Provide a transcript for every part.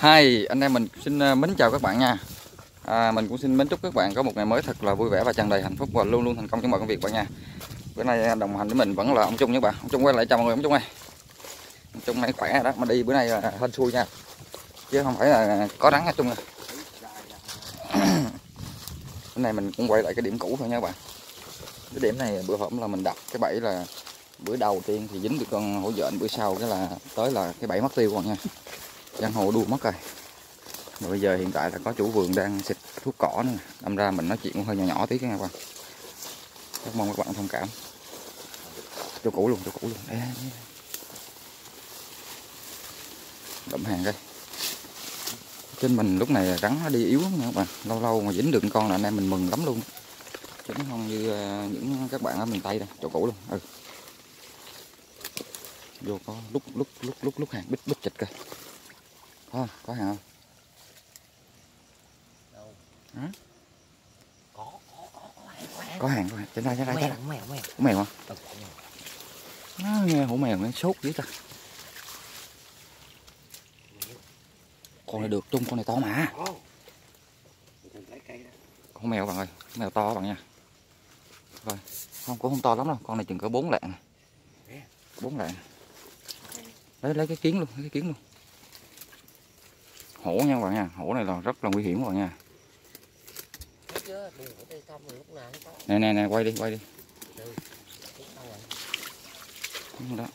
Hi, anh em mình xin mến chào các bạn nha. Mình cũng xin mến chúc các bạn có một ngày mới thật là vui vẻ và tràn đầy hạnh phúc và luôn luôn thành công trong mọi công việc bạn nha. Bữa nay đồng hành với mình vẫn là ông Trung nha các bạn. Ông Trung quay lại, chào mọi người. Ông Trung ơi, ông Trung này khỏe đó, mà đi bữa nay là hên xui nha, chứ không phải là có nắng nha Trung nha. Bữa nay mình cũng quay lại cái điểm cũ thôi nha các bạn. Cái điểm này bữa hôm là mình đặt cái bẫy là bữa đầu tiên thì dính được con hổ dện, bữa sau cái là tới là cái bẫy mất tiêu các bạn nha. Giang hồ đua mất rồi. Mà bây giờ hiện tại là có chủ vườn đang xịt thuốc cỏ nữa, đâm ra mình nói chuyện cũng hơi nhỏ nhỏ tí các bạn. Rất mong các bạn thông cảm. Chỗ cũ luôn. Đấy. Đậm hàng đây. Trên mình lúc này rắn nó đi yếu lắm nha các bạn. Lâu lâu mà dính được con là anh em mình mừng lắm luôn. Chứ không như những các bạn ở miền Tây đây, chỗ cũ luôn. Ừ. Vô có lúc hàng bích chịch kìa. Thôi, có hả không? Đâu? Hả? Có hàng. Trên đây. Hổ mèo hả? Nó nghe hổ mèo nó sốt dữ ta. Con này được Trung, con này to mà. Con mèo bạn ơi, mèo to bạn nha. Rồi, không cũng không to lắm đâu, con này chừng cỡ 4 lạng. 4 lạng. Lấy cái kiến luôn, Hổ nha các bạn nha, hổ này là rất là nguy hiểm các bạn nha. Nè, quay đi. Đó.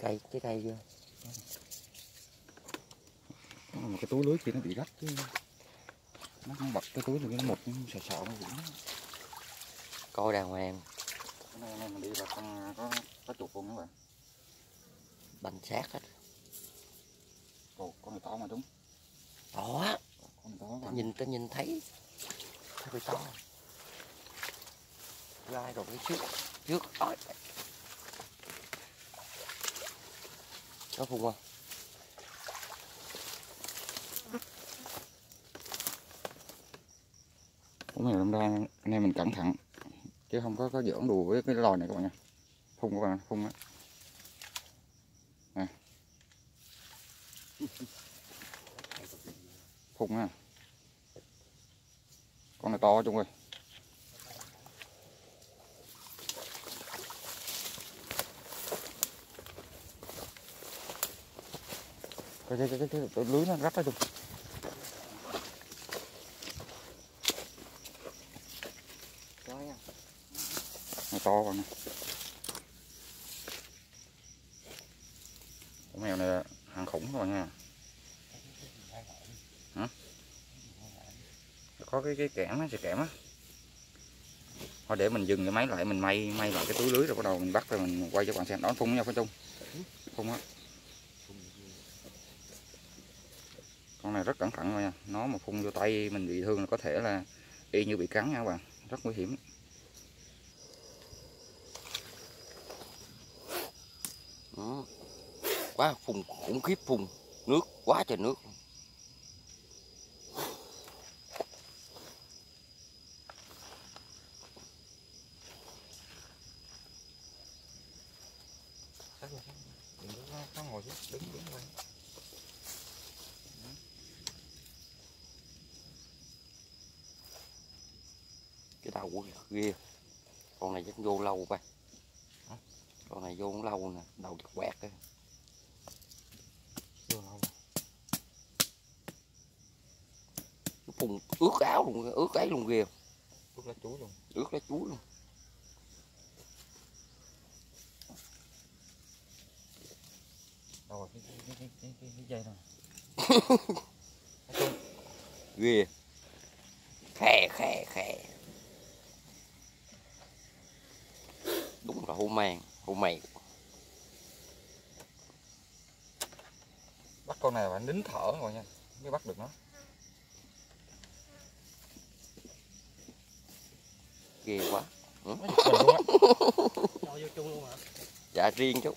Cái cây chưa? Một cái túi lưới kia nó bị rách chứ. Nó không bật cái túi này nó một sợ nó cũng. Coi đàng hoàng. Hôm nay mình đi là con có chuột luôn các bạn. Bành xác hết. Ồ, con này to mà đúng. To. Nhìn thấy. Nó bị to. Lai rồi cái trước. Ôi. Nó phun qua. Cũng này làm ra anh em mình cẩn thận chứ không có giỡn đùa với cái lòi này các bạn nha. Phun các bạn, phun á. Phùng ha. Con này to Trung ơi. Cái lưới nó rách đó Trung. Nó to bạn nè. Con mèo này hàng khủng các bạn nha. Hả? Có cái kẽm á, sợi kẽm á. Thôi để mình dừng cái máy lại, mình may lại cái túi lưới rồi bắt đầu mình bắt rồi mình quay cho bạn xem. Đó, phun nha phải Trung. Phun á. Con này rất cẩn thận thôi nha. Nó mà phun vô tay mình bị thương là có thể là y như bị cắn nha các bạn. Rất nguy hiểm. Đó. Quá phun khủng khiếp, phun nước quá trời nước. Cái đầu của kia con này chắc vô lâu ba, con này vô cũng lâu nè, đầu được quẹt đó. Nó phùng ướt áo luôn, ướt ấy luôn kìa, ướt lá chuối luôn. Đâu rồi cái dây nè, ghê, khè. Đúng là hổ mèo. Bắt con này bạn nín thở rồi nha, mới bắt được nó. Ghê quá. Ừ? Cho vô chung luôn hả? Dạ riêng chú.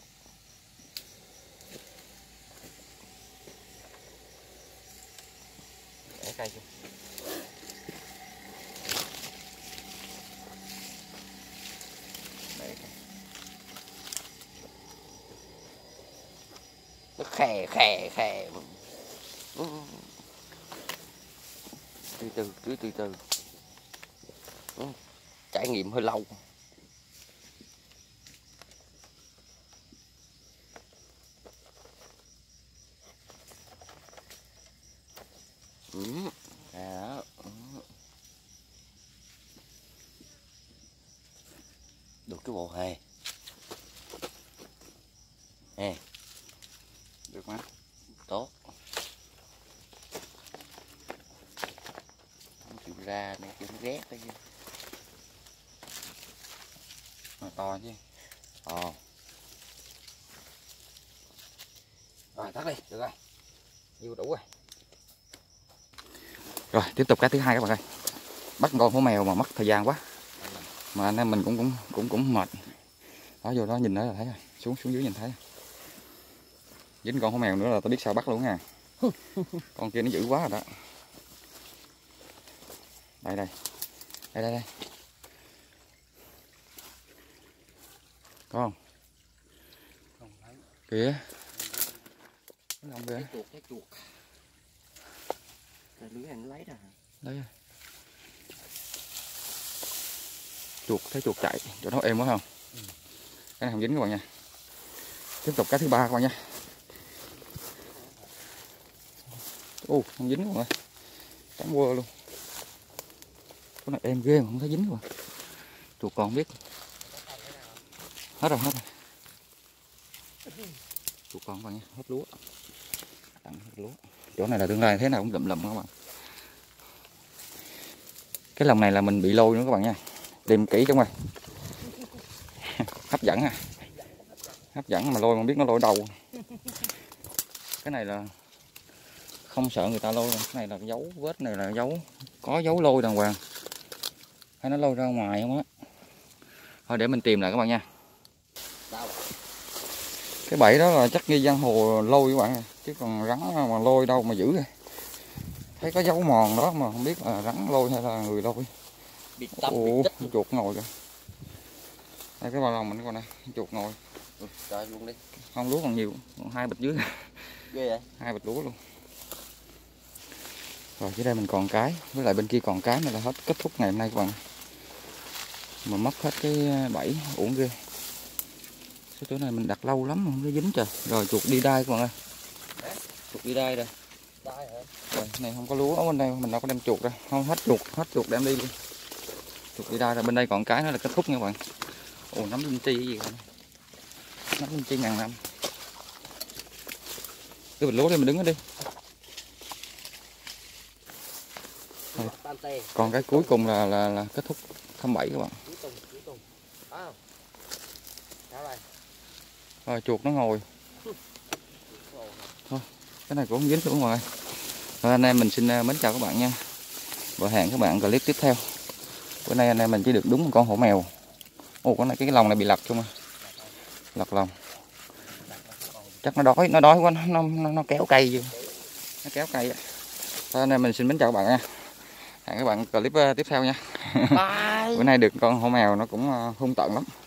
Để cây chưa? nó khè khè khè, từ từ trải nghiệm hơi lâu. Được cái bộ hề. Được má. Tốt. Không chịu ra này chịu ghét đó chứ. Mà to chứ. Rồi tắt đi, được rồi. Nhiều đủ rồi. Rồi tiếp tục cái thứ hai các bạn ơi. Bắt con hổ mèo mà mất thời gian quá. Mà anh em mình cũng mệt. Đó vô đó nhìn đó là thấy rồi, xuống dưới nhìn thấy. Dính con hổ mèo nữa là tao biết sao bắt luôn nha. Con kia nó dữ quá rồi đó. Đây. Có không? Không thấy. Kìa. Nó kìa. Cái chuột. Cái lưới anh lấy ra hả? Lấy rồi. Chuột, thấy chuột chạy, chỗ nó êm quá không? Cái này không dính các bạn nha. Tiếp tục cái thứ ba các bạn nha. Không dính các bạn ơi. Trắng quơ luôn. Cái này êm ghê mà không thấy dính các bạn. Chuột còn không biết. Hết rồi. Chuột còn các bạn nha, hết lúa. Chỗ này là tương lai thế nào cũng lụm các bạn. Cái lồng này là mình bị lôi nữa các bạn nha. Tìm kỹ trong này. Hấp dẫn à. Hấp dẫn mà lôi không biết nó lôi đầu. Cái này là không sợ người ta lôi. Cái này là dấu vết này là dấu. Có dấu lôi đàng hoàng. Hay nó lôi ra ngoài không á. Thôi để mình tìm lại các bạn nha. Cái bẫy đó là chắc nghi giang hồ lôi các bạn. Chứ còn rắn mà lôi đâu mà giữ. Thấy có dấu mòn đó mà không biết là rắn lôi hay là người lôi. Bị chuột ngồi kìa. Đây cái bao lòng mình còn đây, chuột ngồi. Trời luôn đi. Không lúa còn nhiều, còn 2 bịch dưới. Ghê vậy? 2 bịch lúa luôn. Rồi dưới đây mình còn cái, với lại bên kia còn cái này là hết kết thúc ngày hôm nay các bạn. Mà mất hết cái bẫy uổng ghê. Cái chỗ này mình đặt lâu lắm mà không có dính trời. Rồi chuột đi đai các bạn ơi. Chuột đi đai rồi. Đai hả? Rồi, này không có lúa ở bên đây mình đâu có đem chuột ra. Không hết chuột đem đi luôn. Chuột đi đây là bên đây còn cái nữa là kết thúc nha các bạn. Nấm linh chi cái gì vậy? Nấm linh chi ngàn năm. Cái bịch lúa đây mình đứng ở đi. Rồi. Còn cái cuối cùng là kết thúc thăm bẫy các bạn. Rồi chuột nó ngồi. Thôi, cái này cũng không dính nữa ngoài. Rồi anh em mình xin mến chào các bạn nha. Và hẹn các bạn clip tiếp theo. Bữa nay anh em mình chỉ được đúng một con hổ mèo. Con này cái lồng này bị lật chung à. Lật lồng. Chắc nó đói quá nó kéo cây vô. Nó kéo cây. Thôi anh em mình xin mến chào các bạn nha. Hẹn các bạn clip tiếp theo nha. Bye. Bữa nay được con hổ mèo nó cũng hung tợn lắm.